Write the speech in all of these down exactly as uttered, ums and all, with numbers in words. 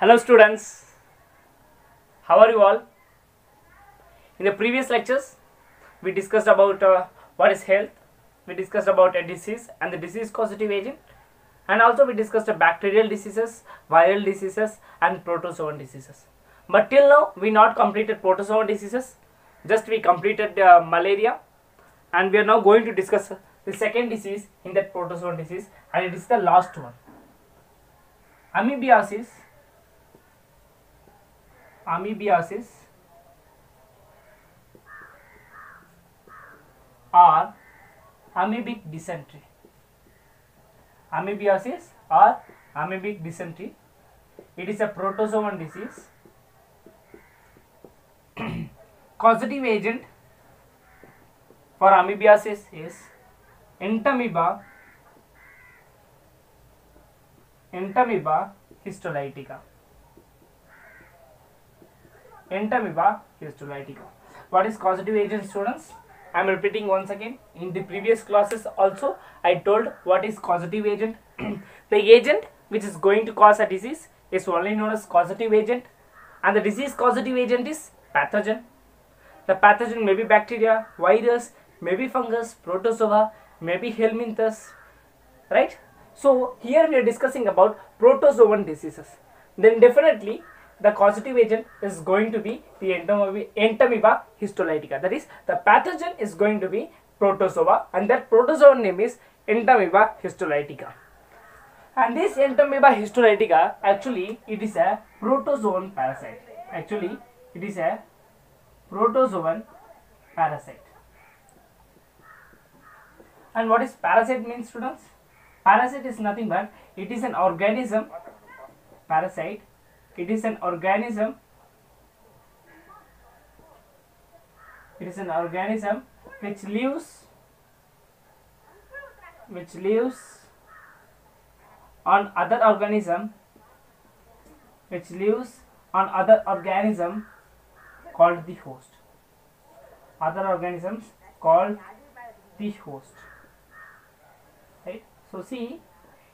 Hello students, how are you all? In the previous lectures, we discussed about uh, what is health, we discussed about a disease and the disease causative agent, and also we discussed uh, bacterial diseases, viral diseases and protozoan diseases. But till now, we not completed protozoan diseases, just we completed uh, malaria, and we are now going to discuss the second disease in that protozoan disease, and it is the last one. Amoebiasis. Amoebiasis or amoebic dysentery. Amoebiasis or amoebic dysentery. It is a protozoan disease. Causative agent for amoebiasis is Entamoeba Entamoeba histolytica. Entamoeba histolytica. What is causative agent, students? I am repeating once again. In the previous classes also, I told what is causative agent. The agent which is going to cause a disease is only known as causative agent, and the disease causative agent is pathogen. The pathogen may be bacteria, virus, may be fungus, protozoa, may be helminths, right? So here we are discussing about protozoan diseases. Then definitely the causative agent is going to be the Entamoeba histolytica. That is, the pathogen is going to be protozoa, and that protozoan name is Entamoeba histolytica. And this Entamoeba histolytica, actually it is a protozoan parasite. Actually it is a protozoan parasite. And what is parasite means, students? Parasite is nothing but it is an organism. Parasite. It is an organism. It is an organism which lives, which lives on other organism, which lives on other organism called the host. Other organisms called the host. Right? So see,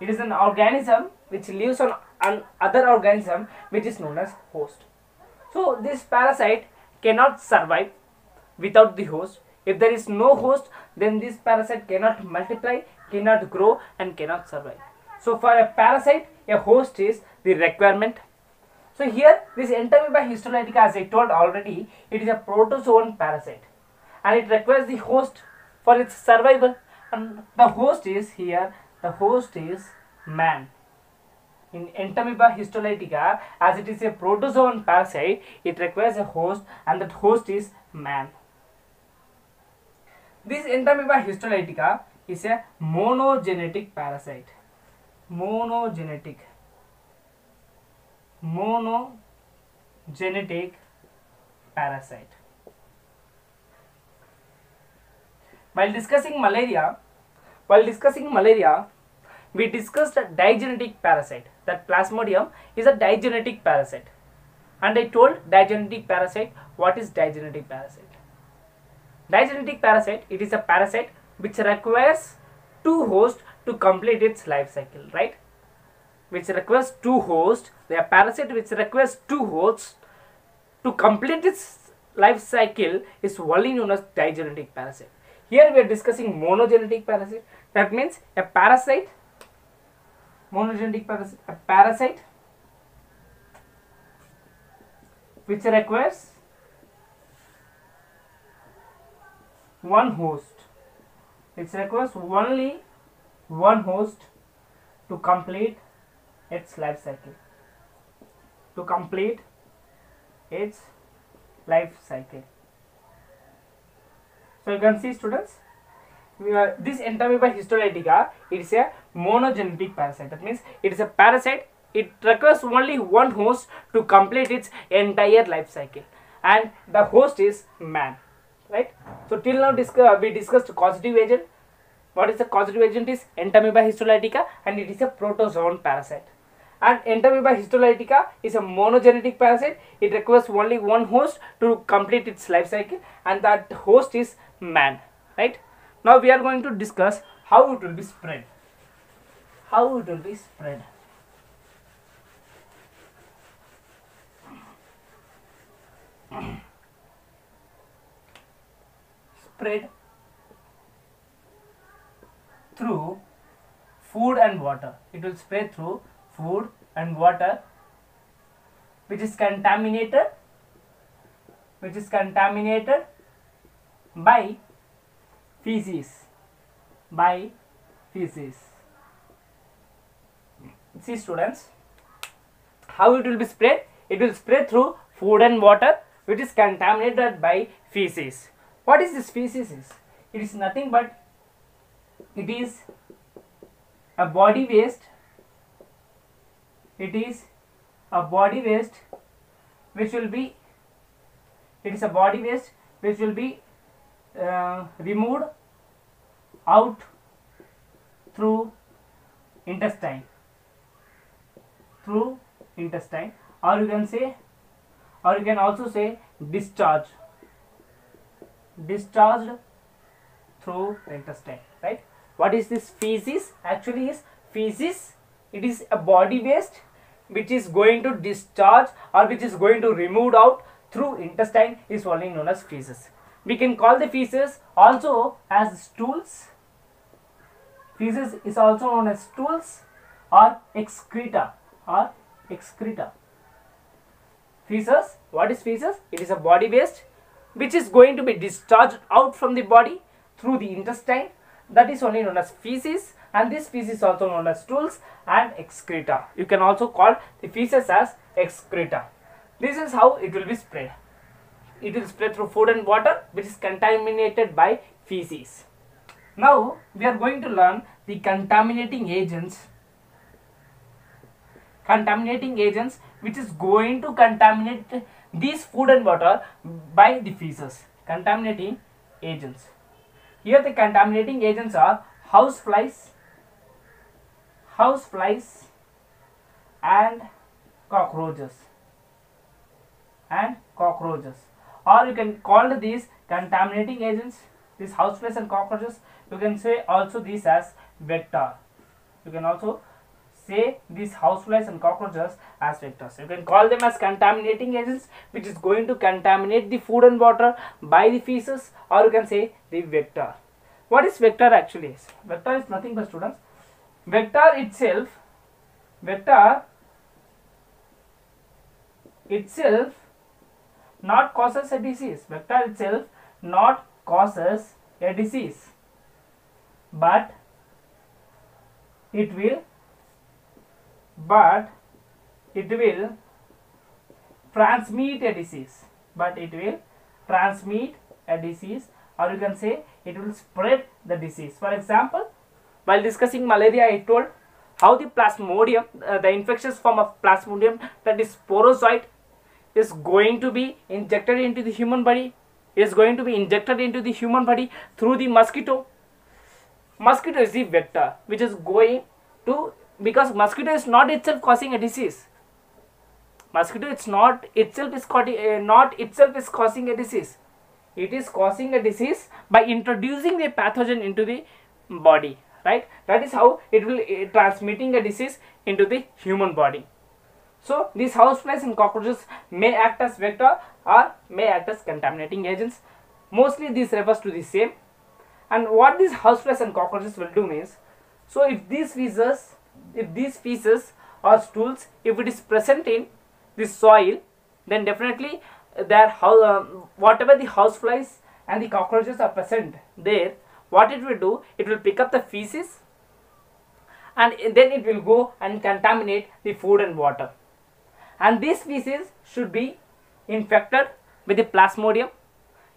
it is an organism which lives on an other organism which is known as host. So this parasite cannot survive without the host. If there is no host, then this parasite cannot multiply, cannot grow and cannot survive. So for a parasite, a host is the requirement. So here this Entamoeba histolytica, as I told already, it is a protozoan parasite, and it requires the host for its survival, and the host is here, the host is man. In Entamoeba histolytica, as it is a protozoan parasite, it requires a host, and that host is man. This Entamoeba histolytica is a monogenetic parasite. Monogenetic. Monogenetic parasite. While discussing malaria, while discussing malaria, we discussed a digenetic parasite. That Plasmodium is a digenetic parasite, and I told digenetic parasite. What is digenetic parasite? Digenetic parasite, it is a parasite which requires two hosts to complete its life cycle, right? Which requires two hosts. They are parasite which requires two hosts to complete its life cycle is only known as digenetic parasite. Here we are discussing monogenetic parasite. That means a parasite. Monogenetic parasite, a parasite which requires one host, which requires only one host to complete its life cycle, to complete its life cycle. So you can see, students, Uh, this Entamoeba histolytica, it is a monogenetic parasite. That means it is a parasite, it requires only one host to complete its entire life cycle, and the host is man, right? So till now discuss, we discussed causative agent. What is the causative agent is Entamoeba histolytica, and it is a protozoan parasite. And Entamoeba histolytica is a monogenetic parasite. It requires only one host to complete its life cycle, and that host is man, right? Now we are going to discuss how it will be spread. How it will be spread. spread through food and water. It will spread through food and water, which is contaminated, which is contaminated by feces, by feces. See students, how it will be spread? It will spread through food and water, which is contaminated by feces. What is this feces? It is nothing but it is a body waste. It is a body waste which will be. It is a body waste which will be uh, removed out through intestine, through intestine, or you can say, or you can also say discharge, discharged through intestine, right? What is this feces? Actually is feces, it is a body waste which is going to discharge or which is going to remove out through intestine is only known as feces. We can call the feces also as stools. Feces is also known as stools or excreta, or excreta. Feces, what is feces? It is a body waste which is going to be discharged out from the body through the intestine. That is only known as feces, and this feces is also known as stools and excreta. You can also call the feces as excreta. This is how it will be spread. It will spread through food and water, which is contaminated by feces. Now we are going to learn the contaminating agents. Contaminating agents which is going to contaminate these food and water by the feces. Contaminating agents. Here the contaminating agents are house flies, house flies and cockroaches. And cockroaches, or you can call these contaminating agents, these houseflies and cockroaches. You can say also these as vector. You can also say these houseflies and cockroaches as vectors. You can call them as contaminating agents, which is going to contaminate the food and water by the feces, or you can say the vector. What is vector actually? Is? Vector is nothing but students. Vector itself, vector itself. Not causes a disease. Vector itself not causes a disease, but it will, but it will transmit a disease, but it will transmit a disease, or you can say it will spread the disease. For example, while discussing malaria, I told how the plasmodium, uh, the infectious form of plasmodium, that is sporozoite, is going to be injected into the human body, is going to be injected into the human body through the mosquito. Mosquito is the vector which is going to, because mosquito is not itself causing a disease. Mosquito it's not itself is uh, not itself is causing a disease. It is causing a disease by introducing a pathogen into the body, right? That is how it will uh, transmitting a disease into the human body. So these houseflies and cockroaches may act as vector or may act as contaminating agents. Mostly this refers to the same. And what these houseflies and cockroaches will do means, so if these feces, if these feces or stools, if it is present in the soil, then definitely their house, uh, whatever the houseflies and the cockroaches are present there, what it will do, it will pick up the feces, and then it will go and contaminate the food and water. And these feces should be infected with the plasmodium.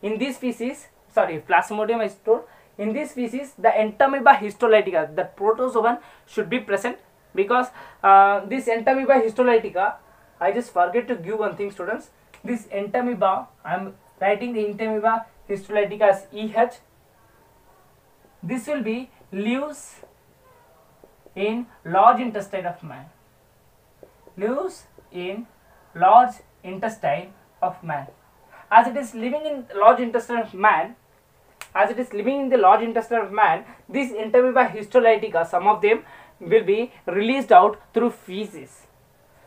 In these feces, sorry, plasmodium is told. In these feces, the Entamoeba histolytica, the protozoan, should be present, because uh, this Entamoeba histolytica, I just forget to give one thing, students. This Entamoeba, I am writing the Entamoeba histolytica as E H. This will be lives in large intestine of man. Lives in large intestine of man. As it is living in large intestine of man, as it is living in the large intestine of man, these Entamoeba histolytica, some of them will be released out through feces.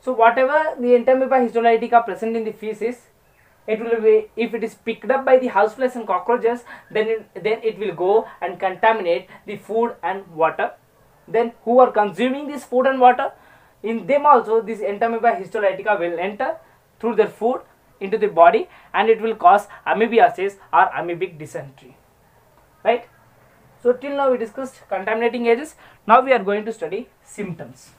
So whatever the Entamoeba histolytica present in the feces, it will be, if it is picked up by the houseflies and cockroaches, then it, then it will go and contaminate the food and water. Then who are consuming this food and water? In them also this Entamoeba histolytica will enter through their food into the body, and it will cause amoebiasis or amoebic dysentery, right? So till now we discussed contaminating agents. Now we are going to study symptoms.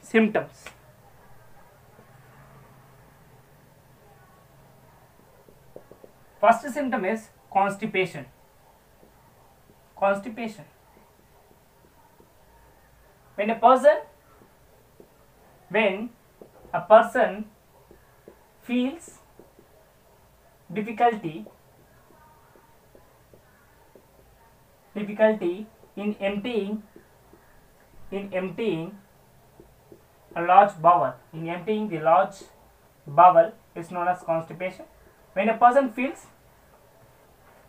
Symptoms. First symptom is constipation. Constipation. When a person, when a person feels difficulty, difficulty in emptying, in emptying a large bowel, in emptying the large bowel is known as constipation. When a person feels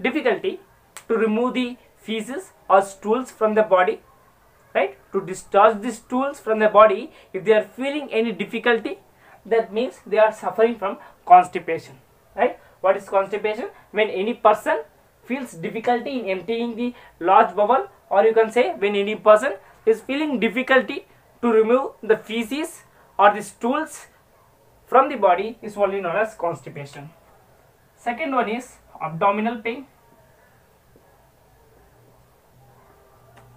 difficulty to remove the feces or stools from the body, right? To discharge the stools from the body, if they are feeling any difficulty, that means they are suffering from constipation, right? What is constipation? When any person feels difficulty in emptying the large bowel, or you can say when any person is feeling difficulty to remove the feces or the stools from the body is only known as constipation. Second one is abdominal pain.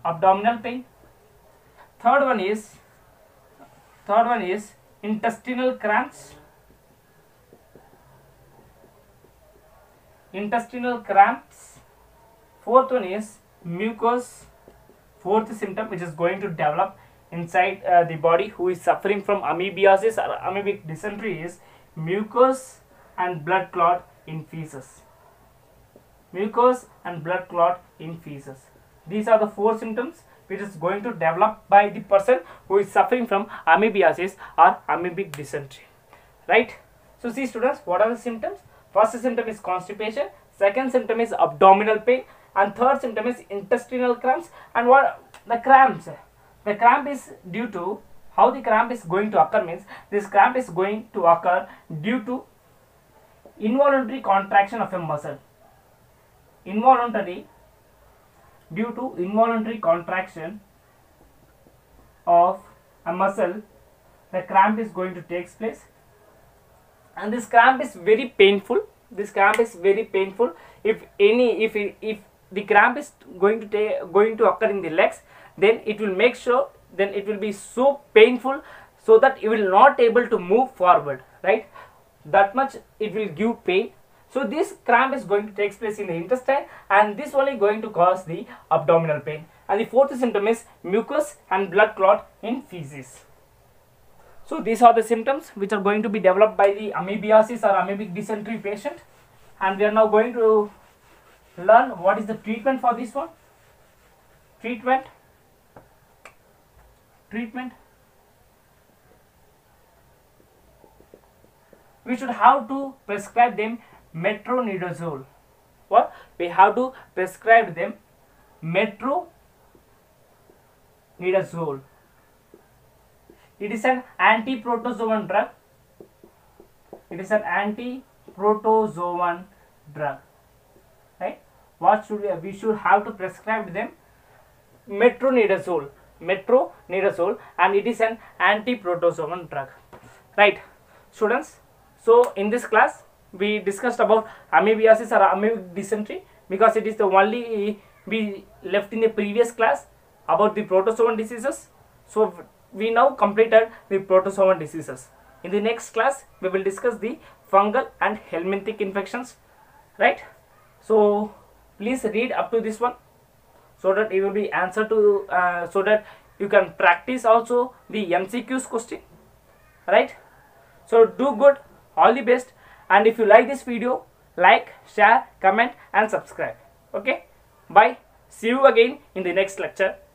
Abdominal pain. Third one is third one is intestinal cramps. Intestinal cramps. Fourth one is mucus. Fourth symptom which is going to develop inside uh, the body who is suffering from amoebiasis or amoebic dysentery is mucus and blood clot in feces. Mucus and blood clot in feces. These are the four symptoms which is going to develop by the person who is suffering from amoebiasis or amoebic dysentery, right? So see students, what are the symptoms? First symptom is constipation, second symptom is abdominal pain, and third symptom is intestinal cramps. And what the cramps? The cramp is due to, how the cramp is going to occur means, this cramp is going to occur due to involuntary contraction of a muscle. Involuntary, due to involuntary contraction of a muscle, the cramp is going to take place. And this cramp is very painful. This cramp is very painful. If any, if if the cramp is going to take, going to occur in the legs, then it will make sure, then it will be so painful so that you will not able to move forward, right? That much it will give pain. So this cramp is going to take place in the intestine, and this only going to cause the abdominal pain. And the fourth symptom is mucus and blood clot in feces. So these are the symptoms which are going to be developed by the amoebiasis or amoebic dysentery patient. And we are now going to learn what is the treatment for this one. Treatment. Treatment. We should have to prescribe them metronidazole. What? We have to prescribe them metronidazole. It is an anti-protozoan drug. It is an anti-protozoan drug. Right? What should we? We should have to prescribe them metronidazole. Metronidazole, and it is an anti-protozoan drug, right students? So in this class we discussed about amoebiasis or amoebic dysentery, because it is the only we left in the previous class about the protozoan diseases. So we now completed the protozoan diseases. In the next class we will discuss the fungal and helminthic infections, right? So please read up to this one, so that it will be answered to, uh, so that you can practice also the M C Q's question, right? So do good, all the best, and if you like this video, like, share, comment and subscribe. Okay, bye, see you again in the next lecture.